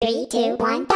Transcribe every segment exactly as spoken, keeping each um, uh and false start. Three, two, one, go!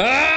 Ah!